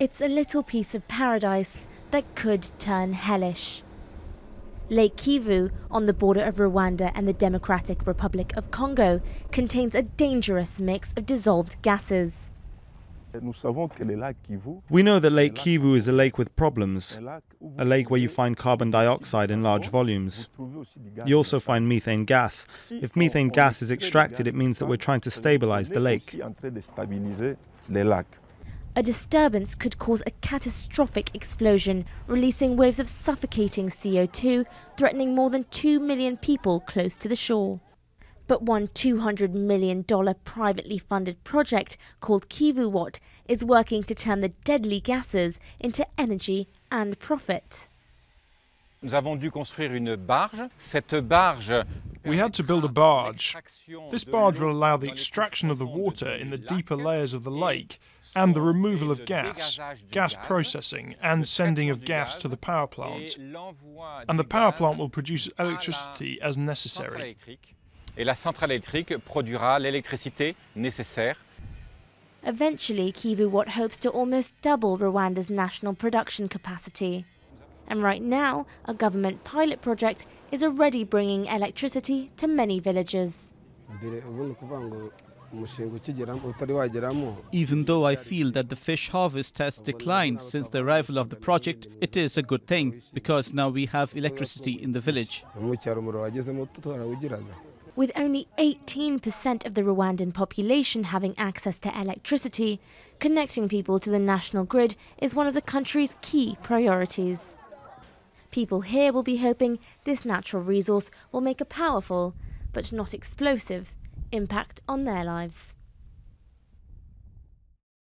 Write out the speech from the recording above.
It's a little piece of paradise that could turn hellish. Lake Kivu, on the border of Rwanda and the Democratic Republic of Congo, contains a dangerous mix of dissolved gases. We know that Lake Kivu is a lake with problems, a lake where you find carbon dioxide in large volumes. You also find methane gas. If methane gas is extracted, it means that we're trying to stabilize the lake. A disturbance could cause a catastrophic explosion, releasing waves of suffocating CO2, threatening more than 2 million people close to the shore. But one $200 million privately funded project called KivuWatt is working to turn the deadly gases into energy and profit. We had to build a barge. This barge will allow the extraction of the water in the deeper layers of the lake and the removal of gas, gas processing and sending of gas to the power plant. And the power plant will produce electricity as necessary. Eventually, KivuWatt hopes to almost double Rwanda's national production capacity. And right now, a government pilot project is already bringing electricity to many villages. Even though I feel that the fish harvest has declined since the arrival of the project, it is a good thing, because now we have electricity in the village. With only 18% of the Rwandan population having access to electricity, connecting people to the national grid is one of the country's key priorities. People here will be hoping this natural resource will make a powerful, but not explosive, impact on their lives.